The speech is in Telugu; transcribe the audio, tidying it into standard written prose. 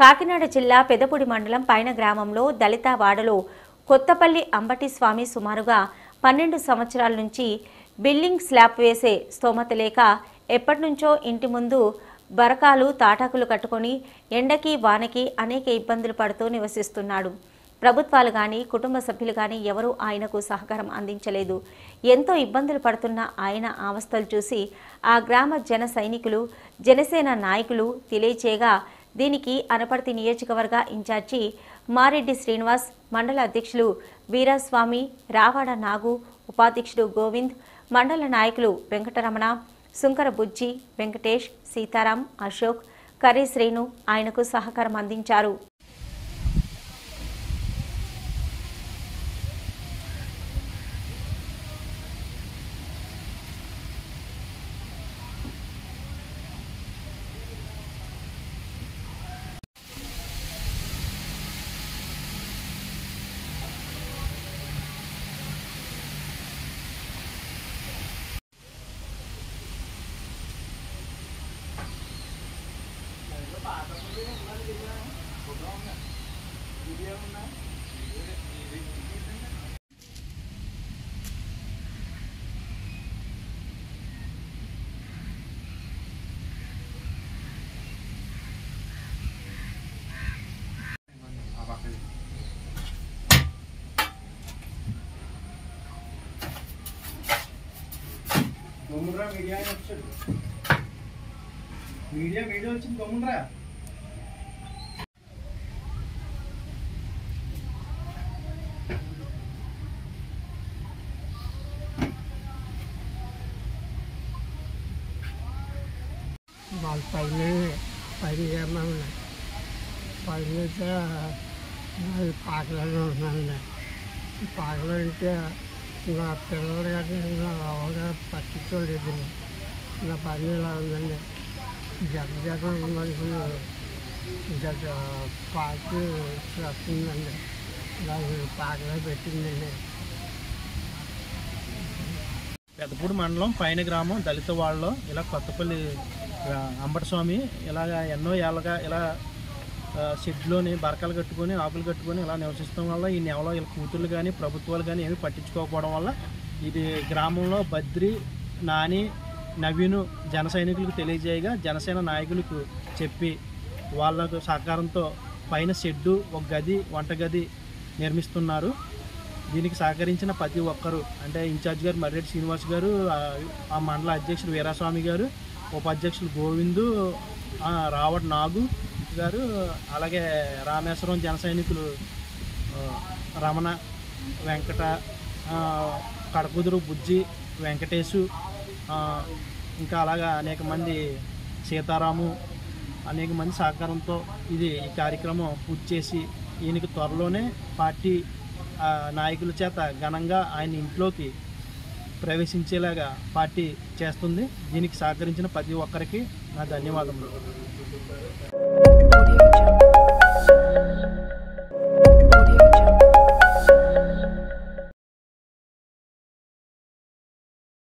కాకినాడ జిల్లా పెదపూడి మండలం పైన గ్రామంలో దళిత వాడలో కొత్తపల్లి అంబటి స్వామి సుమారుగా 12 సంవత్సరాల నుంచి బిల్డింగ్ స్లాబ్ వేసే స్తోమత లేక ఎప్పటినుంచో ఇంటి ముందు బరకాలు తాటాకులు కట్టుకొని ఎండకి వానకి అనేక ఇబ్బందులు పడుతూ నివసిస్తున్నాడు. ప్రభుత్వాలు కానీ కుటుంబ సభ్యులు కానీ ఎవరూ ఆయనకు సహకారం అందించలేదు. ఎంతో ఇబ్బందులు పడుతున్న ఆయన అవస్థలు చూసి ఆ గ్రామ జన సైనికులు జనసేన నాయకులు తెలియచేయగా దీనికి అనపర్తి నియోజకవర్గ ఇన్ఛార్జి మారెడ్డి శ్రీనివాస్, మండల అధ్యక్షులు వీరాస్వామి, రావాడ నాగు, ఉపాధ్యక్షుడు గోవింద్, మండల నాయకులు వెంకటరమణ, సుంకర బుజ్జి, వెంకటేష్, సీతారాం, అశోక్, కర్రీ శ్రీను ఆయనకు సహకారం అందించారు. మీడియా వచ్చింది తమ్ముండ్రా. వాళ్ళు పైన ఏమన్నా పైన పాకలోనే ఉన్నాను. పాకలో అంటే నా పిల్లలు కానీ నా బాగా పట్టించుకోలేదు. నా పని ఇలా ఉందండి. జగన్ మనుషులు జగ పాకి వస్తుందండి. నాకు పాకలో పెట్టిందండి. పెద్దపూడి మండలం పైన గ్రామం దళిత వాళ్ళలో ఇలా కొత్తపల్లి అంబటస్వామి ఇలాగ ఎన్నో ఏళ్ళగా ఇలా షెడ్లోని బరకాలు కట్టుకొని ఆకులు కట్టుకొని ఇలా నివసిస్తాం వల్ల ఈ నెలలో ఇలా కూతుర్లు కానీ ప్రభుత్వాలు కానీ ఏమీ పట్టించుకోకపోవడం వల్ల ఇది గ్రామంలో బద్రి, నాని, నవీను జన సైనికులకు తెలియజేయగా జనసేన నాయకులకు చెప్పి వాళ్ళకు సహకారంతో పైన షెడ్డు ఒక గది వంటగది నిర్మిస్తున్నారు. దీనికి సహకరించిన ప్రతి ఒక్కరూ అంటే ఇన్ఛార్జ్ గారు మర్రెడ్డి శ్రీనివాస్ గారు, ఆ మండల అధ్యక్షుడు వీరాస్వామి గారు, ఉపాధ్యక్షులు గోవిందు, రావడ్ నాగు గారు, అలాగే రామేశ్వరం జన సైనికులు రమణ, వెంకట, కడకుదురు బుజ్జి, వెంకటేశు, ఇంకా అలాగా అనేక మంది సీతారాము అనేక మంది సహకారంతో ఇది ఈ కార్యక్రమం పూర్తి చేసి ఈయనకి త్వరలోనే పార్టీ నాయకుల చేత ఘనంగా ఆయన ఇంట్లోకి ప్రవేశించేలాగా పార్టీ చేస్తుంది. దీనికి సహకరించిన ప్రతి ఒక్కరికి నా ధన్యవాదములు.